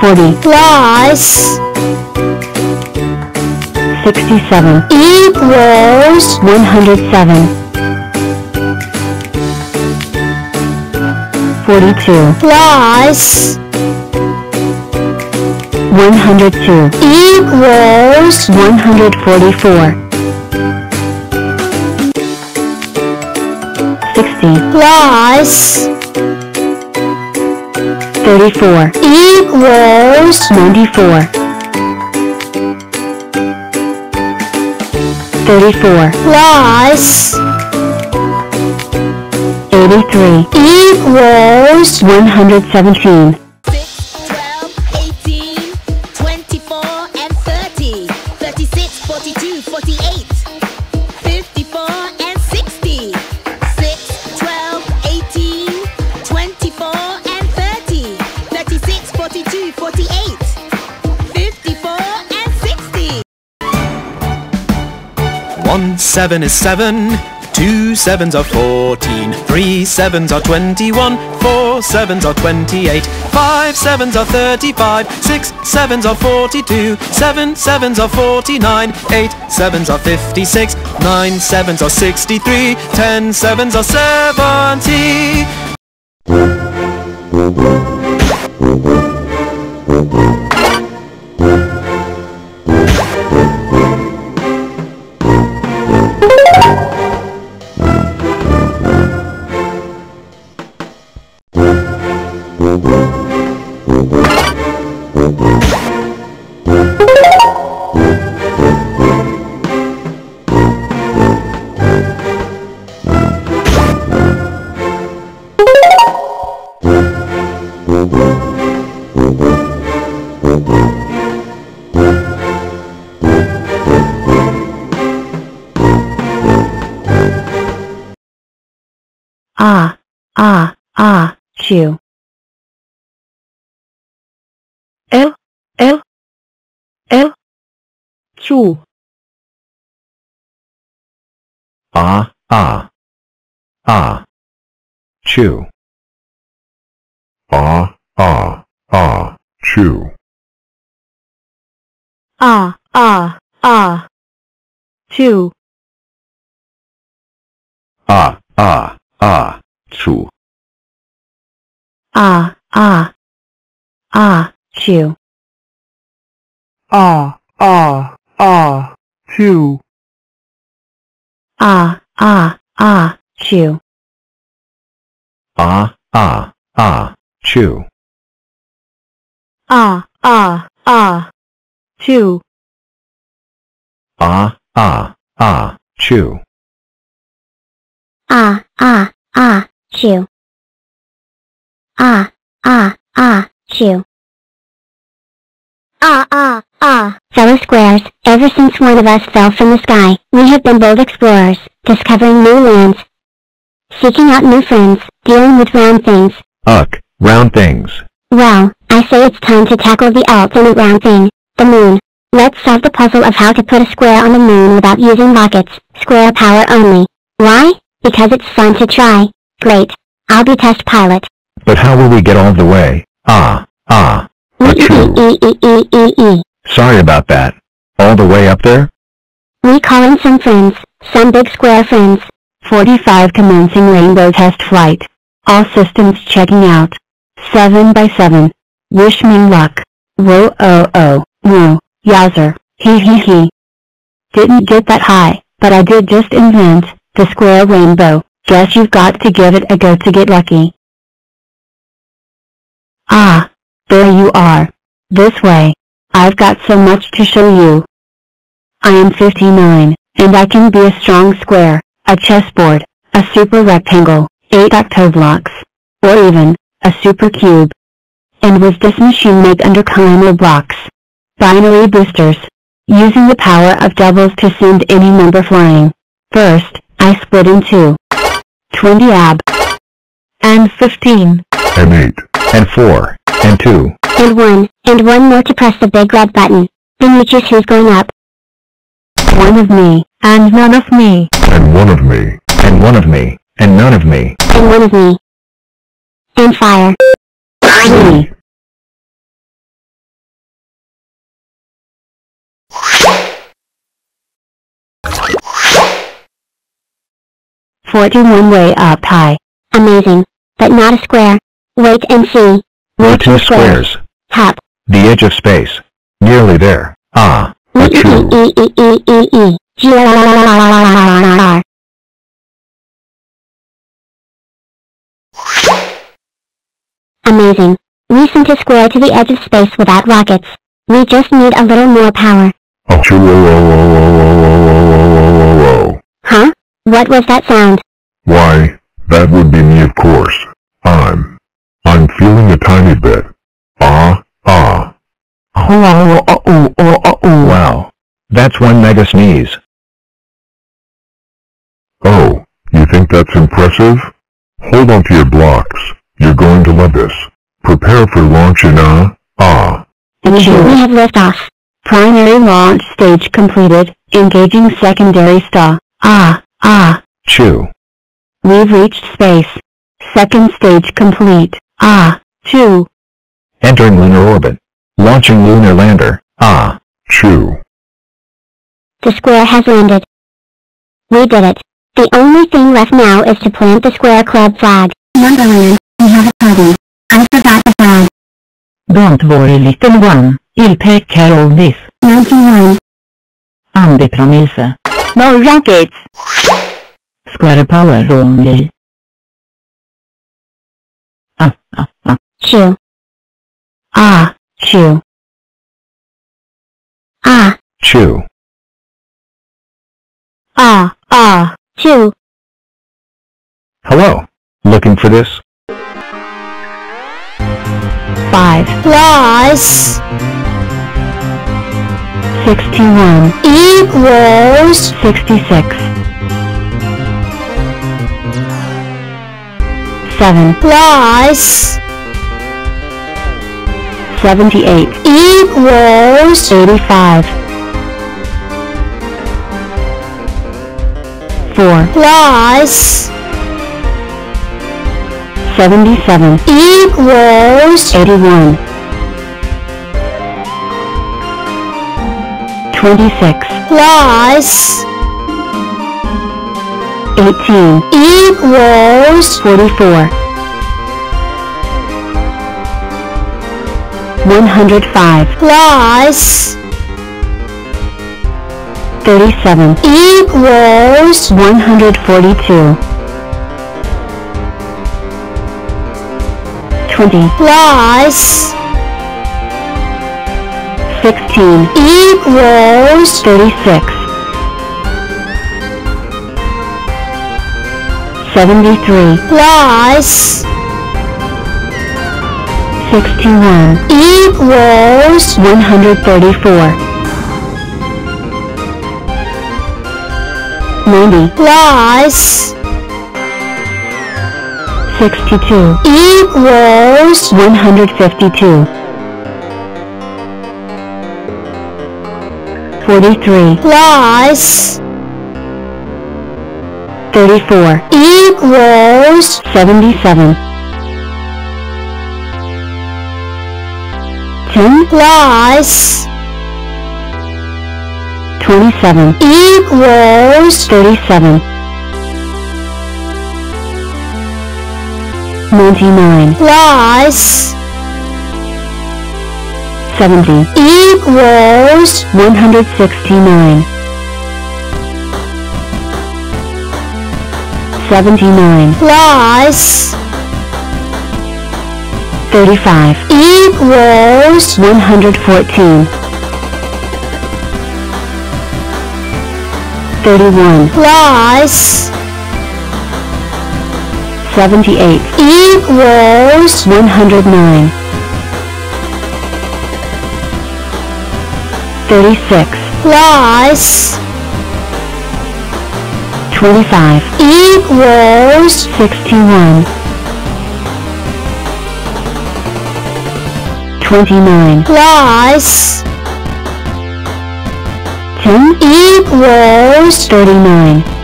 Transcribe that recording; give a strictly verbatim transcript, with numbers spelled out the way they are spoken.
for D. Plus sixty-seven equals one hundred seven. forty-two plus one hundred two equals one hundred forty-four. sixty plus thirty-four equals ninety-four. thirty-four plus eighty-three equals one hundred seventeen. six, twelve, eighteen, twenty-four, and thirty. thirty-six, forty-two, forty-eight, fifty-four, and sixty. six, twelve, eighteen, twenty-four, and thirty. thirty-six, forty-two, forty-eight, fifty-four, and sixty. one seven is seven. Two sevens are fourteen, three sevens are twenty-one, four sevens are twenty-eight, five sevens are thirty-five, six sevens are forty-two, seven sevens are forty-nine, eight sevens are fifty-six, nine sevens are sixty-three, ten sevens are seventy. Ah, ah, ah, chew. L, L, L, chew. Ah, ah, ah, chew. Ah, ah, ah, chew. Ah, ah, ah, chew. Ah, ah. Ah, chew. Ah, ah, ah, chew. Ah, ah, ah, chew. Ah, ah, ah, chew. Ah, ah, ah, chew. Ah, ah, ah, chew. Ah, ah, ah, chew. Ah, ah, ah, chew. Ah, ah, ah, chew. Ah, ah, ah. Fellow squares, ever since one of us fell from the sky, we have been bold explorers, discovering new lands, seeking out new friends, dealing with round things. Uck, round things. Well, I say it's time to tackle the ultimate round thing, the moon. Let's solve the puzzle of how to put a square on the moon without using rockets, square power only. Why? Because it's fun to try. Great. I'll be test pilot. But how will we get all the way? Ah, ah, achoo. Sorry about that. All the way up there? We call in some friends, some big square friends. forty-five commencing rainbow test flight. All systems checking out. seven by seven. Wish me luck. Whoa, oh, oh, woo, yowzer, hee hee hee. Didn't get that high, but I did just invent the square rainbow. Guess you've got to give it a go to get lucky. Ah, there you are. This way. I've got so much to show you. I am fifty-nine, and I can be a strong square, a chessboard, a super rectangle, eight octoblocks, or even a super cube. And with this machine made under Kimo blocks, binary boosters, using the power of doubles to send any number flying. First, I split into twenty ab, and fifteen, and eight, and four, and two, and one, and one more to press the big red button. Then you choose who's going up. One of me, and none of me, and one of me, and one of me, and none of me, and one of me, and fire. Three. forty-one way up high. Amazing, but not a square. Wait and see. We're two squares. Top. The edge of space. Nearly there. Ah. A two. Amazing. We sent a square to the edge of space without rockets. We just need a little more power. Huh? What was that sound? Why, that would be me, of course. I'm... I'm feeling a tiny bit. Ah, ah. Oh, oh, oh, oh, oh, oh, wow. That's one mega sneeze. Oh, you think that's impressive? Hold on to your blocks. You're going to love this. Prepare for launch in ah, ah. And here we have liftoff. Primary launch stage completed. Engaging secondary star. Ah, ah. Chew. We've reached space. Second stage complete. Ah, chew. Entering lunar orbit. Launching lunar lander. Ah, chew. The square has landed. We did it. The only thing left now is to plant the square club flag. Numberland, we have a problem. I forgot the flag. Don't worry, little one. I'll take care of this. ninety-one. I'm the promise. No rockets. Square power only. Ah, ah, ah. Chew. Ah, chew. Ah. Chew. Ah, ah, chew. Hello. Looking for this? Five plus sixty-one equals sixty-six. Seven plus seventy-eight equals eighty-five. Four plus seventy-seven equals eighty-one. Twenty-six plus eighteen equals forty-four. One hundred five plus thirty-seven equals one hundred forty-two. Twenty plus sixteen equals thirty-six. Seventy-three plus sixty-one equals one hundred thirty-four. Ninety plus sixty-two equals one hundred fifty-two. forty-three plus thirty-four equals seventy-seven. ten plus twenty-seven equals thirty-seven. ninety-nine plus seventy equals one hundred sixty-nine. seventy-nine plus thirty-five equals one hundred fourteen. thirty-one plus seventy-eight equals one hundred nine. thirty-six plus twenty-five equals sixty-one. twenty-nine plus ten equals thirty-nine.